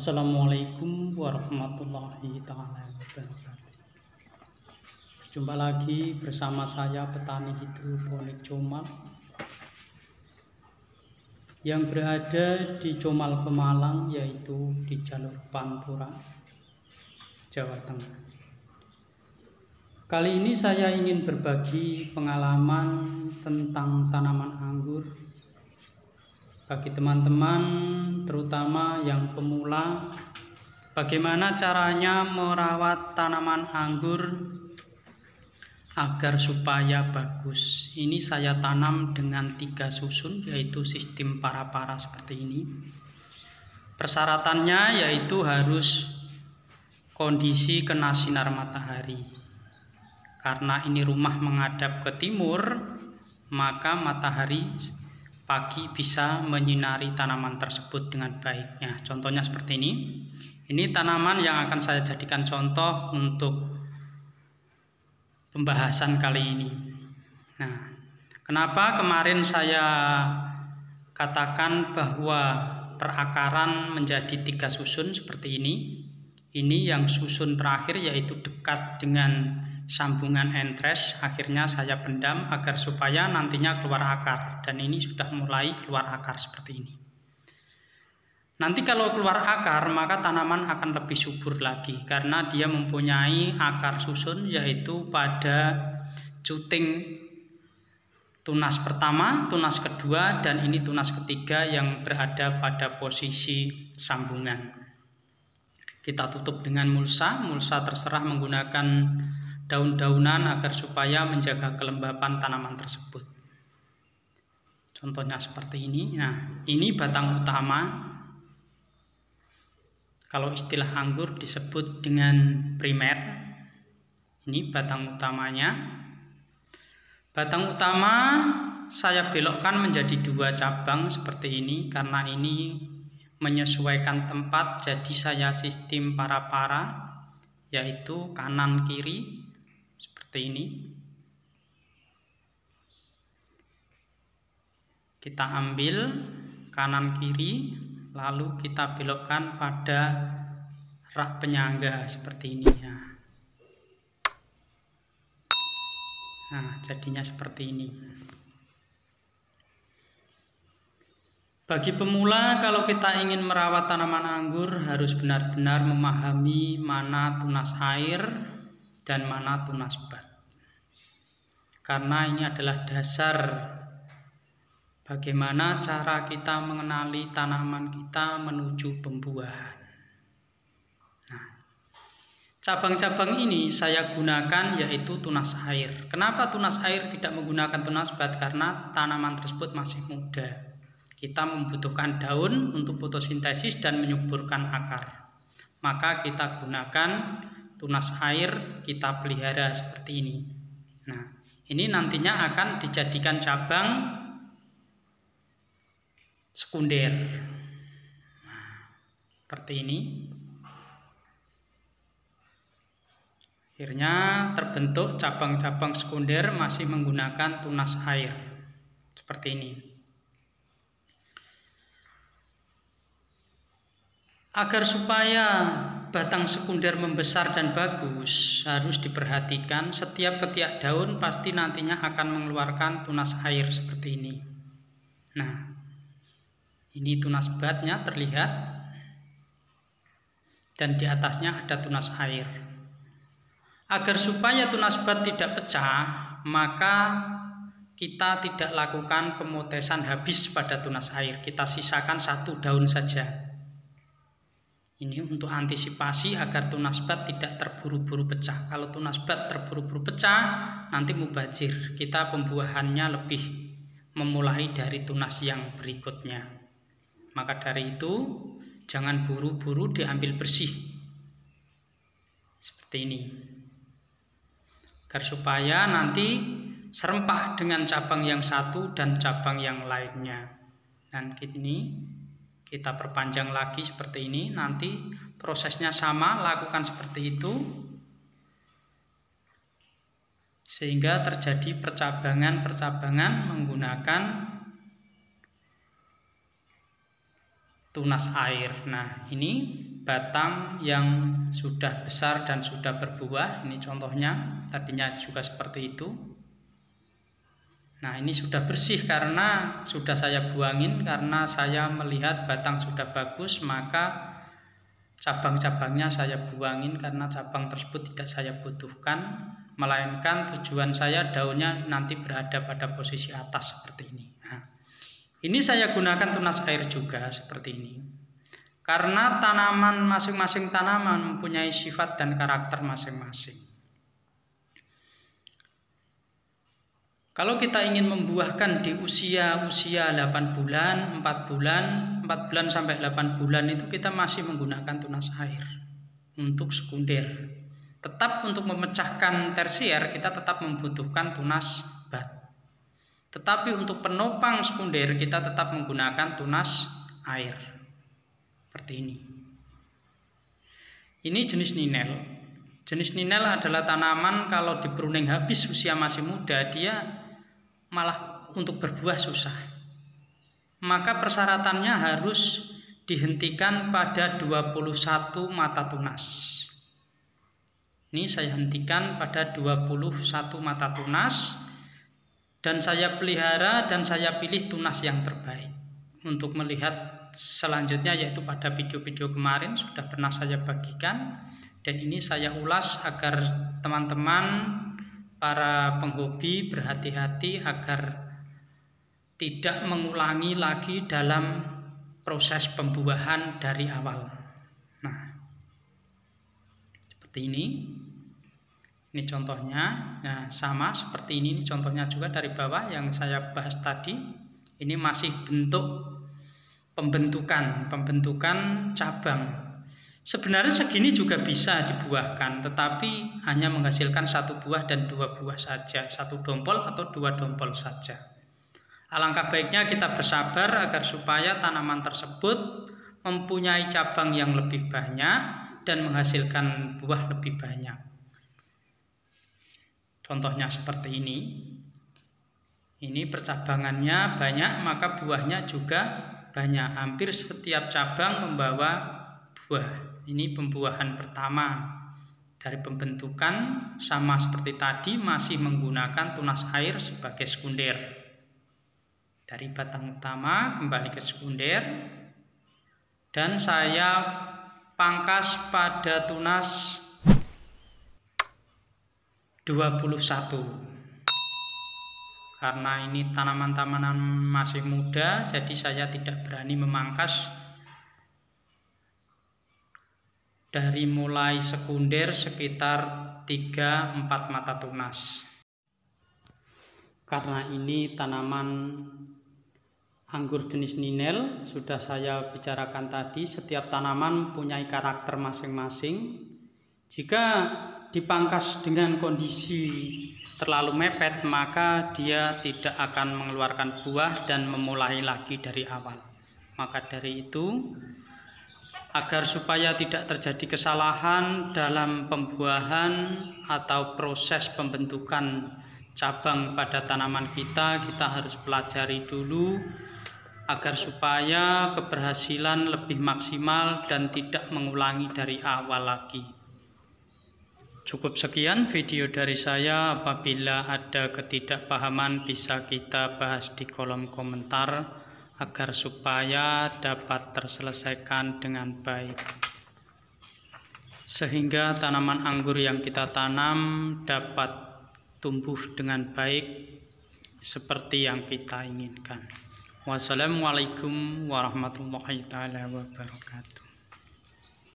Assalamualaikum warahmatullahi taala wabarakatuh. Jumpa lagi bersama saya, petani hidroponik comal yang berada di Comal Pemalang, yaitu di jalur Pantura, Jawa Tengah. Kali ini saya ingin berbagi pengalaman tentang tanaman anggur bagi teman-teman, terutama yang pemula. Bagaimana caranya merawat tanaman anggur agar supaya bagus? Ini saya tanam dengan 3 susun, yaitu sistem para-para seperti ini. Persyaratannya yaitu harus kondisi kena sinar matahari. Karena ini rumah menghadap ke timur, maka matahari pagi bisa menyinari tanaman tersebut dengan baiknya. Contohnya seperti ini. Ini tanaman yang akan saya jadikan contoh untuk pembahasan kali ini. Nah, kenapa kemarin saya katakan bahwa perakaran menjadi 3 susun seperti ini? Ini yang susun terakhir, yaitu dekat dengan sambungan entres, akhirnya saya pendam agar supaya nantinya keluar akar, dan ini sudah mulai keluar akar seperti ini. Nanti kalau keluar akar, maka tanaman akan lebih subur lagi karena dia mempunyai akar susun, yaitu pada cuting tunas pertama, tunas kedua, dan ini tunas ketiga yang berada pada posisi sambungan. Kita tutup dengan mulsa terserah menggunakan daun-daunan agar supaya menjaga kelembapan tanaman tersebut. Contohnya seperti ini. Nah, ini batang utama. Kalau istilah anggur disebut dengan primer. Ini batang utamanya. Batang utama saya belokkan menjadi 2 cabang seperti ini karena ini menyesuaikan tempat. Jadi saya sistem para-para, yaitu kanan kiri. Seperti ini kita ambil kanan kiri, lalu kita belokkan pada rak penyangga seperti ini. Nah, jadinya seperti ini. Bagi pemula, kalau kita ingin merawat tanaman anggur harus benar-benar memahami mana tunas air dan mana tunas bat, karena ini adalah dasar bagaimana cara kita mengenali tanaman kita menuju pembuahan. Nah, cabang-cabang ini saya gunakan yaitu tunas air. Kenapa tunas air tidak menggunakan tunas bat? Karena tanaman tersebut masih muda. Kita membutuhkan daun untuk fotosintesis dan menyuburkan akar. Maka kita gunakan tunas air, kita pelihara seperti ini. Nah, ini nantinya akan dijadikan cabang sekunder. Nah, seperti ini. Akhirnya terbentuk cabang-cabang sekunder masih menggunakan tunas air. Seperti ini. Agar supaya batang sekunder membesar dan bagus, harus diperhatikan setiap ketiak daun pasti nantinya akan mengeluarkan tunas air seperti ini. Nah, ini tunas batnya terlihat, dan di atasnya ada tunas air. Agar supaya tunas bat tidak pecah, maka kita tidak lakukan pemotesan habis pada tunas air. Kita sisakan 1 daun saja. Ini untuk antisipasi agar tunas bat tidak terburu-buru pecah. Kalau tunas bat terburu-buru pecah, nanti mubazir. Kita pembuahannya lebih memulai dari tunas yang berikutnya. Maka dari itu, jangan buru-buru diambil bersih. Seperti ini. Agar supaya nanti serempak dengan cabang yang satu dan cabang yang lainnya. Dan ini kita perpanjang lagi seperti ini. Nanti prosesnya sama, lakukan seperti itu sehingga terjadi percabangan-percabangan menggunakan tunas air. Nah, ini batang yang sudah besar dan sudah berbuah. Ini contohnya, tadinya juga seperti itu. Nah, ini sudah bersih karena sudah saya buangin, karena saya melihat batang sudah bagus, maka cabang-cabangnya saya buangin karena cabang tersebut tidak saya butuhkan, melainkan tujuan saya daunnya nanti berada pada posisi atas seperti ini. Nah, ini saya gunakan tunas air juga seperti ini. Karena tanaman, masing-masing tanaman mempunyai sifat dan karakter masing-masing. Kalau kita ingin membuahkan di usia 8 bulan, 4 bulan sampai 8 bulan itu kita masih menggunakan tunas air untuk sekunder. Tetap untuk memecahkan tersier kita tetap membutuhkan tunas bat. Tetapi untuk penopang sekunder kita tetap menggunakan tunas air. Seperti ini. Ini jenis Ninel. Jenis Ninel adalah tanaman kalau diperuning habis usia masih muda dia malah untuk berbuah susah. Maka persyaratannya harus dihentikan pada 21 mata tunas. Ini saya hentikan pada 21 mata tunas dan saya pelihara dan saya pilih tunas yang terbaik. Untuk melihat selanjutnya yaitu pada video-video kemarin sudah pernah saya bagikan dan ini saya ulas agar teman-teman para penghobi berhati-hati agar tidak mengulangi lagi dalam proses pembuahan dari awal. Nah, seperti ini. Ini contohnya. Nah, sama seperti ini. Ini contohnya juga dari bawah yang saya bahas tadi. Ini masih bentuk pembentukan cabang. Sebenarnya segini juga bisa dibuahkan, tetapi hanya menghasilkan satu buah dan dua buah saja, satu dompol atau dua dompol saja. Alangkah baiknya kita bersabar agar supaya tanaman tersebut mempunyai cabang yang lebih banyak dan menghasilkan buah lebih banyak. Contohnya seperti ini. Ini percabangannya banyak, maka buahnya juga banyak. Hampir setiap cabang membawa buah. Ini pembuahan pertama dari pembentukan, sama seperti tadi masih menggunakan tunas air sebagai sekunder. Dari batang utama kembali ke sekunder dan saya pangkas pada tunas 21. Karena ini tanaman-tanaman masih muda, jadi saya tidak berani memangkas dari mulai sekunder sekitar 3-4 mata tunas. Karena ini tanaman anggur jenis Ninel, sudah saya bicarakan tadi, setiap tanaman mempunyai karakter masing-masing. Jika dipangkas dengan kondisi terlalu mepet, maka dia tidak akan mengeluarkan buah dan memulai lagi dari awal. Maka dari itu, agar supaya tidak terjadi kesalahan dalam pembuahan atau proses pembentukan cabang pada tanaman kita, kita harus pelajari dulu agar supaya keberhasilan lebih maksimal dan tidak mengulangi dari awal lagi. Cukup sekian video dari saya. Apabila ada ketidakpahaman bisa kita bahas di kolom komentar agar supaya dapat terselesaikan dengan baik, sehingga tanaman anggur yang kita tanam dapat tumbuh dengan baik seperti yang kita inginkan. Wassalamualaikum warahmatullahi wabarakatuh.